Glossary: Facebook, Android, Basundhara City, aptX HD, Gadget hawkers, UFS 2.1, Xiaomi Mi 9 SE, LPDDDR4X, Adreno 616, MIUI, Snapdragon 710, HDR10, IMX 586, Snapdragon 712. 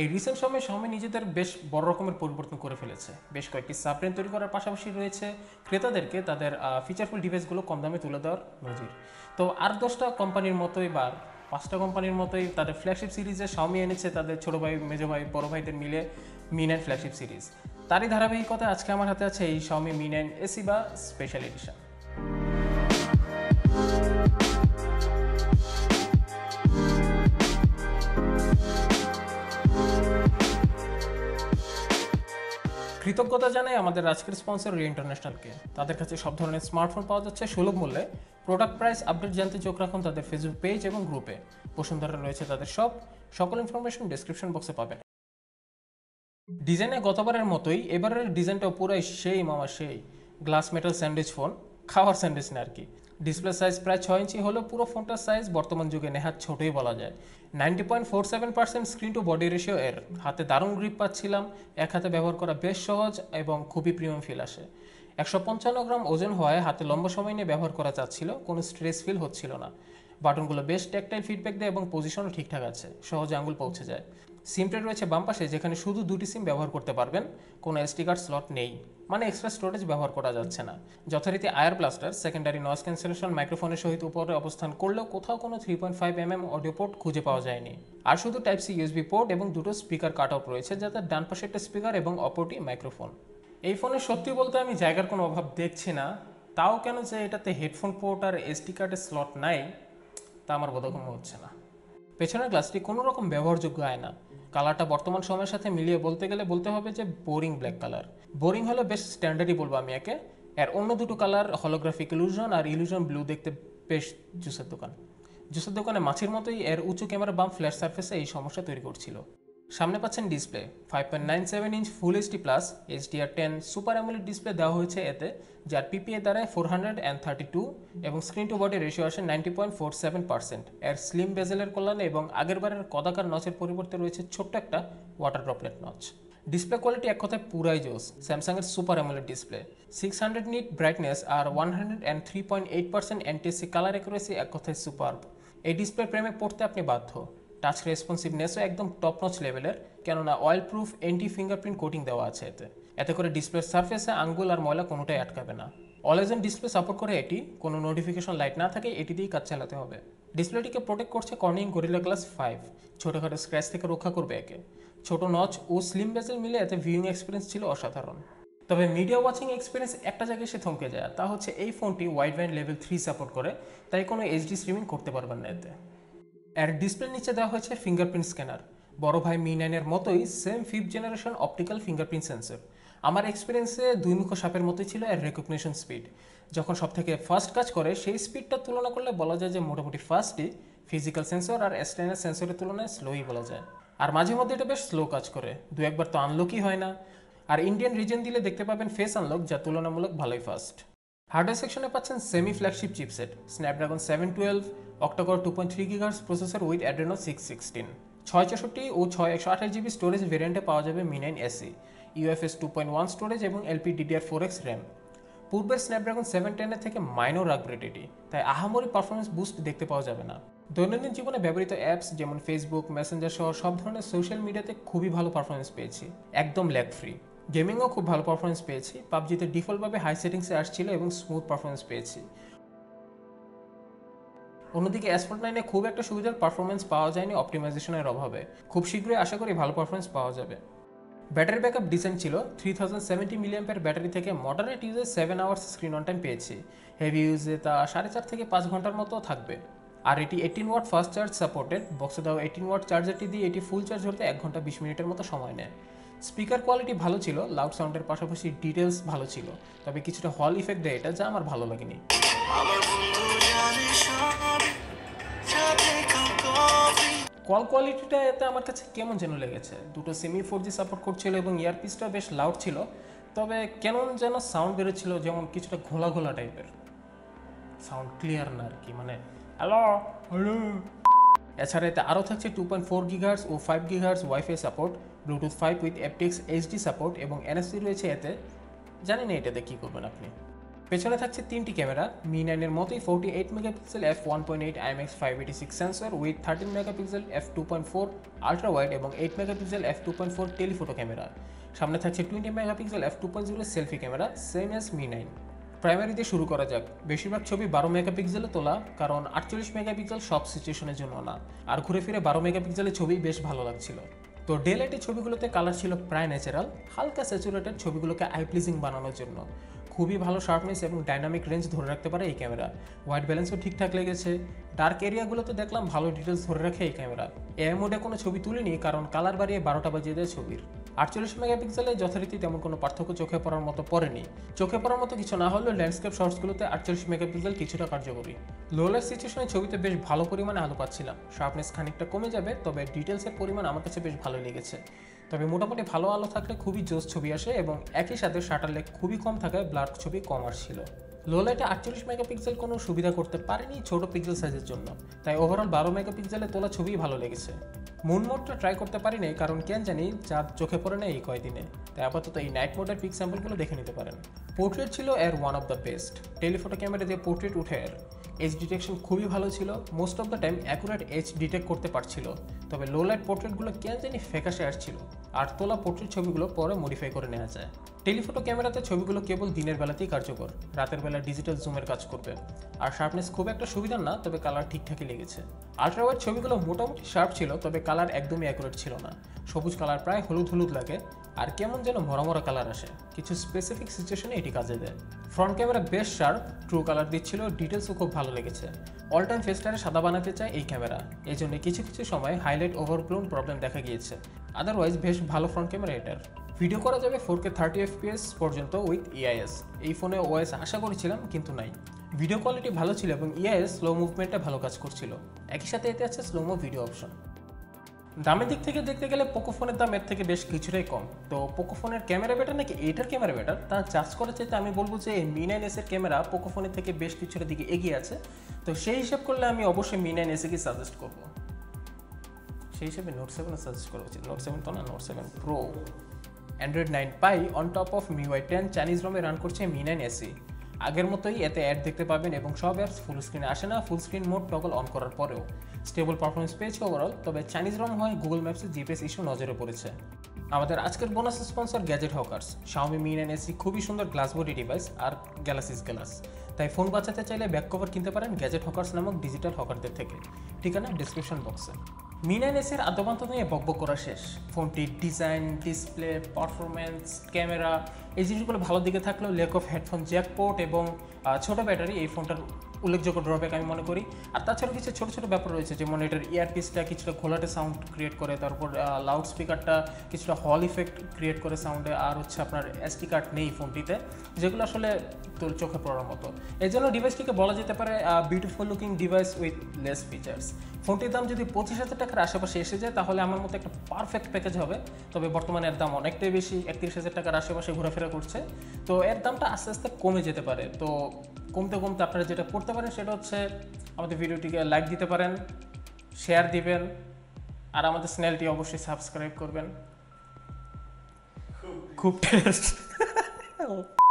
এই রিসেন্ট সময়ে Xiaomi নিজেদের বেশ বড় রকমের পরিবর্তন করে ফেলেছে। বেশ কয়েকটি সাবব্র্যান্ড তৈরি করার পাশাপাশি রয়েছে ক্রেতাদেরকে তাদের ফিচারফুল ডিভাইসগুলো কম দামে তুলে দেওয়ার নজির। তো আর 10টা কোম্পানির মতোই বা 5টা কোম্পানির মতোই তাদের ফ্ল্যাগশিপ সিরিজে Xiaomi এনেছে তাদের ছোট ভাই, মেজো ভাই, বড় ভাইদের মিলে Mi 9 ফ্ল্যাগশিপ সিরিজ। তারই ধারাবাহিকতা আজকে আমার হাতে আছে এই Xiaomi Mi 9 SE বা স্পেশাল এডিশন। কৃতজ্ঞতা জানাই আমাদের আজকের স্পন্সর রি ইন্টারন্যাশনালকে। তাদের কাছে সব ধরনের স্মার্টফোন পাওয়া যাচ্ছে সুলভ মূল্যে। প্রোডাক্ট প্রাইস আপডেট জানতে চোখ রাখুন তাদের ফেসবুক পেজ এবং গ্রুপে। বসুন্ধরা রয়েছে তাদের সব সকল ইনফরমেশন ডেসক্রিপশন বক্সে পাবেন। ডিজাইনে গতবারের মতোই এবারের ডিজাইনটাও পুরাই সেই মামা সেই গ্লাস মেটাল স্যান্ডউইচ ফোন, খাওয়ার স্যান্ডউইচ না আর কি। ডিসপ্লে সাইজ প্রায় 6 ইঞ্চি হলেও পুরো ফোনটার সাইজ বর্তমান যুগে নেহাত ছোটোই বলা যায়। 90.47% স্ক্রিন টু বডি রেশিও এর। হাতে দারুণ গ্রিপ পাচ্ছিলাম, এক হাতে ব্যবহার করা বেশ সহজ এবং খুবই প্রিমিয়াম ফিল আসে। 155 গ্রাম ওজন হওয়ায় হাতে লম্বা সময় নিয়ে ব্যবহার করা যাচ্ছিল, কোনো স্ট্রেস ফিল হচ্ছিল না। বাটনগুলো বেশ ট্যাকটাইল ফিডব্যাক দেয় এবং পজিশনও ঠিকঠাক আছে, সহজে আঙুল পৌঁছে যায়। সিমটা রয়েছে বাম পাশে, যেখানে শুধু 2টি সিম ব্যবহার করতে পারবেন, কোনো এসডি কার্ড স্লট নেই, মানে এক্সট্রা স্টোরেজ ব্যবহার করা যাচ্ছে না। যথারীতি আয়ার ব্লাস্টার, সেকেন্ডারি নয়েজ ক্যান্সেলেশন মাইক্রোফোনের সহিত উপরে অবস্থান করলেও কোথাও কোনো 3.5mm অডিও পোর্ট খুঁজে পাওয়া যায়নি। আর শুধু টাইপ-সি ইউএসবি পোর্ট এবং 2টো স্পিকার কাট আউট রয়েছে, যাতে ডান পাশে একটা স্পিকার এবং অপরটি মাইক্রোফোন। এই ফোনে সত্যি বলতে আমি জায়গার কোনো অভাব দেখছি না, তাও কেন যে এটাতে হেডফোন পোর্ট আর এসডি কার্ডের স্লট নাই তা আমার বোধগম্য হচ্ছে না। পেছনের গ্লাসটি কোনো রকম ব্যবহারযোগ্য আয়না। কালারটা বর্তমান সময়ের সাথে মিলিয়ে বলতে গেলে বলতে হবে যে বোরিং ব্ল্যাক কালার। বোরিং হলো বেশ স্ট্যান্ডার্ডই বলবো আমি একে। আর অন্য 2টো কালার হলোগ্রাফিক ইলিউশন আর ইলিউশন ব্লু দেখতে বেশ জুসের দোকান। জুসের দোকানে মাছের মতোই এর উঁচু ক্যামেরা বাম ফ্ল্যাট সারফেসে এই সমস্যা তৈরি করছিল। সামনে পাচ্ছেন display 5.97 inch full HD plus HDR10 super AMOLED display দেওয়া হয়েছে এতে, যার PPA দাঁড়ায় 432 এবং স্ক্রিন টু বডি রেশিও আসে 90.47%। এর স্লিম বেজেলের কল্যাণে এবং আগেরবারের কদাকার নচের পরিবর্তে রয়েছে ছোট্ট একটা water droplet notch. Display quality এক কথায় পুরাই জোস। স্যামসাংয়ের super AMOLED display, 600 nit brightness আর 103.8% NTSC কালার অ্যাকুরেসি এক কথায় সুপারব। এই ডিসপ্লে প্রেমে পড়তে আপনি বাধ্য। টাচ রেসপন্সিভনেসও একদম টপ নচ লেভেলের, কেননা oil proof anti fingerprint coating দেওয়া আছে এতে, এতে করে ডিসপ্লের সারফেসে আঙ্গুল আর ময়লা কোনোটাই আটকাবে না। অলওয়েজন ডিসপ্লে সাপোর্ট করে এটি, কোনো নোটিফিকেশন লাইট না থাকে, এটি দিয়েই কাজ চালাতে হবে। ডিসপ্লেটিকে প্রোটেক্ট করছে কর্নিং গরিলা গ্লাস 5, ছোটোখাটো স্ক্র্যাচ থেকে রক্ষা করবে একে। ছোটো নচ ও স্লিম বেজেল মিলে এতে ভিউইং এক্সপিরিয়েন্স ছিল অসাধারণ। তবে মিডিয়া ওয়াচিং এক্সপিরিয়েন্স একটা জায়গায় সে থমকে যায়, তা হচ্ছে এই ফোনটি ওয়াইডব্যান্ড লেভেল 3 সাপোর্ট করে, তাই কোনো HD স্ট্রিমিং করতে পারবেন না এতে। এর ডিসপ্লের নিচে দেওয়া হয়েছে ফিঙ্গারপ্রিন্ট স্ক্যানার, বড় ভাই Mi 9 এর মতোই same 5th generation optical fingerprint sensor. আমার এক্সপিরিয়েন্সে 2 মুখো সাপের মতোই ছিল এর রেকগনিশন স্পিড। যখন সব থেকে ফাস্ট কাজ করে সেই স্পিডটা তুলনা করলে বলা যায় যে মোটামুটি ফাস্টই, ফিজিক্যাল সেন্সর আর এক্সটার্নাল সেন্সরের তুলনায় স্লোই বলা যায়। আর মাঝে মধ্যে এটা বেশ স্লো কাজ করে, 2-1 বার তো আনলকই হয় না। আর ইন্ডিয়ান রিজন দিলে দেখতে পাবেন ফেস আনলক, যা তুলনামূলক ভালোই ফাস্ট। হার্ডওয়্যার সেকশনে পাচ্ছেন semi flagship chipset Snapdragon 712 octacore 2.3 GHz processor with Adreno 616, 664 ও 6/128GB স্টোরেজ ভেরিয়েন্টে পাওয়া যাবে Mi 9 SE, UFS 2.1 স্টোরেজ এবং LPDDDR4X RAM। পূর্বের Snapdragon 710 এর থেকে মাইনর আপগ্রেড এটি, তাই আহামরি পারফরমেন্স বুস্ট দেখতে পাওয়া যাবে না। দৈনন্দিন জীবনে ব্যবহৃত অ্যাপস যেমন ফেসবুক, মেসেঞ্জার সহ সব ধরনের সোশ্যাল মিডিয়াতে খুবই ভালো পারফরমেন্স পেয়েছি, একদম ল্যাগ ফ্রি। গেমিংও খুব ভালো পারফরমেন্স পেয়েছি, পাবজিতে ডিফল্টভাবে হাই সেটিংসে আসছিল এবং স্মুথ পারফরমেন্স পেয়েছি। অন্যদিকে S9 খুব একটা সুবিধার পারফরমেন্স পাওয়া যায়নি অপটিমাইজেশনের অভাবে, খুব শীঘ্রই আশা করি ভালো পারফরমেন্স পাওয়া যাবে। ব্যাটারি ব্যাকআপ ডিসেন্ট ছিল, 3070 mAh ব্যাটারি থেকে মডারেট ইউজে 7 hours স্ক্রিন অন টাইম পেয়েছি, হেভি ইউজে তা 4.5 থেকে 5 ঘন্টার মতো থাকবে। আর এটি 18W ফাস্ট চার্জ সাপোর্টেড, বক্সে দেওয়া 18W চার্জারটি দিয়ে এটি ফুল চার্জ হতে 1 ঘন্টা 20 মিনিটের মতো সময় নেয়। স্পিকার কোয়ালিটি ভালো ছিল, লাউড সাউন্ডের পাশাপাশি ডিটেলস ভালো ছিল, তবে কিছুটা হল ইফেক্ট দেয় এটা, যা আমার ভালো লাগেনি। কল কোয়ালিটিটা এতে আমার কাছে কেমন যেন লেগেছে, 2টো সিমই 4G সাপোর্ট করছিল এবং ইয়ারপিসটা বেশ লাউড ছিল, তবে কেমন যেন সাউন্ড বেরোচ্ছিল, যেমন কিছুটা ঘোলা ঘোলা টাইপের সাউন্ড, ক্লিয়ার না আর কি, মানে হ্যালো হ্যালো। এছাড়া এতে আরও থাকছে 2.4 GHz ও 5 GHz WiFi support, Bluetooth 5 with aptX HD support এবং NFC রয়েছে এতে। জানি না এটাতে কী করবেন আপনি। পেছনে থাকছে তিনটি ক্যামেরা মি 9 এর মতোই 48 megapixel f1.8 IMX 586 sensor with 13 megapixel f2.4 ultra wide এবং 8 মেগাপিক্সেল f2.4 টেলিফটো ক্যামেরা। সামনে থাকছে 20 megapixel f2.0 selfie camera same as Mi 9। Primary দিয়ে শুরু করা যাক। বেশিরভাগ ছবি 12 মেগাপিক্সেলে তোলা, কারণ 48 মেগাপিক্সেল সব সিচুয়েশনের জন্য না, আর ঘুরে ফিরে 12 মেগাপিক্সেলের ছবি বেশ ভালো লাগছিল। তো ডে লাইটের ছবিগুলোতে কালার ছিল প্রায় ন্যাচারাল, হালকা স্যাচুরেটেড ছবিগুলোকে আই প্লিজিং বানানোর জন্য। খুবই ভালো শার্পনেস এবং ডাইনামিক রেঞ্জ ধরে রাখতে পারে এই ক্যামেরা। হোয়াইট ব্যালেন্সও ঠিকঠাক লেগেছে। ডার্ক এরিয়াগুলোতে দেখলাম ভালো ডিটেলস ধরে রাখে এই ক্যামেরা। এআই মোডে কোনো ছবি তুলিনি, কারণ কালার বাড়িয়ে 12টা বাজিয়ে দেয় ছবির। 48 মেগাপিক্সেলে যথারীতি তেমন কোনো পার্থক্য চোখে পড়ার মতো পড়েনি। চোখে পড়ার মতো কিছু না হলেও ল্যান্ডস্কেপ শর্টসগুলোতে 48 মেগাপিক্সেল কিছুটা কার্যকরী। লো লাইট সিচুয়েশনে ছবিতে বেশ ভালো পরিমাণে আলো পাচ্ছিলাম। শার্পনেস খানিকটা কমে যাবে, তবে ডিটেলসের পরিমাণ আমার কাছে বেশ ভালো লেগেছে। তবে মোটামুটি ভালো আলো থাকলে খুবই জোস ছবি আসে এবং একই সাথে শাটার লেগ খুবই কম থাকায় ব্লার ছবি কম আসছিল। লো লাইটে 48 মেগাপিক্সেল কোনো সুবিধা করতে পারেনি ছোট পিক্সেল সাইজের জন্য, তাই ওভারঅল 12 মেগাপিক্সেলে তোলা ছবি ভালো লেগেছে। মুন মোডটা ট্রাই করতে পারি নাই, কারণ কেন জানি চাঁদ চোখে পড়ে না এই কয়দিনে, তাই আপাতত এই নাইট মোডের পিক স্যাম্পলগুলো দেখে নিতে পারেন। পোর্ট্রেট ছিল এর one of the best. Telephoto camera দিয়ে পোর্ট্রেট উঠে এর এজ ডিটেকশন খুবই ভালো ছিল। Most of the time accurate edge detect করতে পারছিল, তবে লো লাইট পোর্ট্রেটগুলো কেন জানি ফ্যাকাশে আসছিল, আর তোলা পোর্ট্রেট ছবিগুলো পরে মডিফাই করে নেওয়া যায়। টেলিফটো ক্যামেরাতে ছবিগুলো কেবল দিনের বেলাতেই কার্যকর, রাতের বেলা ডিজিটাল জুমের কাজ করবে। আর শার্পনেস খুব একটা সুবিধার না, তবে কালার ঠিকঠাকই লেগেছে। আল্ট্রাওয়াইড ছবিগুলো মোটামুটি শার্প ছিল, তবে কালার একদমই অ্যাকুরেট ছিল না। সবুজ কালার প্রায় হলুদ হলুদ লাগে, আর কেমন যেন মরামরা কালার আসে। কিছু স্পেসিফিক সিচুয়েশনে এটি কাজে দেয়। ফ্রন্ট ক্যামেরা বেশ শার্প, ট্রু কালার দিচ্ছিল, ডিটেলসও খুব ভালো লেগেছে। অল টাইম ফেস্টারে সাদা বানাতে চায় এই ক্যামেরা, এই জন্য কিছু কিছু সময় হাইলাইট ওভারব্লোন প্রবলেম দেখা গিয়েছে। আদারওয়াইজ বেশ ভালো ফ্রন্ট ক্যামেরা এটার। ভিডিও করা যাবে 4K 30fps পর্যন্ত উইথ EIS। এই ফোনে OIS আশা করেছিলাম, কিন্তু নাই। ভিডিও কোয়ালিটি ভালো ছিল এবং EIS স্লো মুভমেন্টটা ভালো কাজ করছিল। একই সাথে এতে আছে স্লোমো ভিডিও অপশন। দামের দিক থেকে দেখতে গেলে পোকো ফোনের দাম এর থেকে বেশ কিছুটাই কম। তো পোকো ফোনের ক্যামেরা বেটার নাকি এটার ক্যামেরা বেটার তা চার্জ করা চাইতে আমি বলবো যে এই মি 9 এসের ক্যামেরা পোকো ফোনের থেকে বেশ কিছুটা দিকে এগিয়ে আছে। তো সেই হিসাব করলে আমি অবশ্যই মি 9 এসকে সাজেস্ট করবো। সেই হিসাবে নোট 7 সাজেস্ট করা উচিত। নোট 7 তো না, note 7 pro. Android 9 Pie on top of MIUI 10 Chinese ROM-এ রান করছে Mi 9 SE। আগের মতোই এতে অ্যাড দেখতে পাবেন এবং সব অ্যাপস ফুল স্ক্রিনে আসে না, full screen mode toggle on করার পরেও। স্টেবল পারফরমেন্স পেয়েছে ওভারঅল, তবে চাইনিজ ROM হয় গুগল ম্যাপসের জিপিএস ইস্যু নজরে পড়েছে। আমাদের আজকের bonus sponsor gadget hawkers. Xiaomi Mi 9 SE খুবই সুন্দর গ্লাস বডি ডিভাইস আর গ্যালাক্সিস গ্লাস, তাই ফোন বাঁচাতে চাইলে ব্যাক কভার কিনতে পারেন গ্যাজেট হকার্স নামক ডিজিটাল হকারদের থেকে। ঠিকানা ডেসক্রিপশন বক্সে। মি 9 SE এর আদ্যপান্ত নিয়ে বকবক করা শেষ। ফোনটির ডিজাইন, ডিসপ্লে, পারফরমেন্স, ক্যামেরা এই জিনিসগুলো ভালো দিকে থাকলেও ল্যাক অফ হেডফোন জ্যাকপোর্ট এবং ছোটো ব্যাটারি এই ফোনটার উল্লেখযোগ্য ড্রব্যাক আমি মনে করি। আর তাছাড়া কিছু ছোটো ছোটো ব্যাপার রয়েছে, যেমন এটার ইয়ারপিসটা কিছুটা ঘোলাটে সাউন্ড ক্রিয়েট করে, তারপর লাউড স্পিকারটা কিছুটা হল ইফেক্ট ক্রিয়েট করে সাউন্ডে, আর হচ্ছে আপনার এসডি কার্ড নেই ফোনটিতে, যেগুলো আসলে তোর চোখে পড়ার মতো। এই জন্য ডিভাইসটিকে বলা যেতে পারে beautiful looking device with less features. ফোনটির দাম যদি 25,000 টাকার আশেপাশে এসে যায় তাহলে আমার মতো একটা পারফেক্ট প্যাকেজ হবে, তবে বর্তমানে এর দাম অনেকটাই বেশি, 31,000 টাকার আশেপাশে ঘোরাফেরা করছে। তো এর দামটা আস্তে আস্তে কমে যেতে পারে। তো কমতে কমতে আপনারা যেটা করতে পারেন সেটা হচ্ছে আমাদের ভিডিওটিকে লাইক দিতে পারেন, শেয়ার দিবেন, আর আমাদের চ্যানেলটি অবশ্যই সাবস্ক্রাইব করবেন। খুব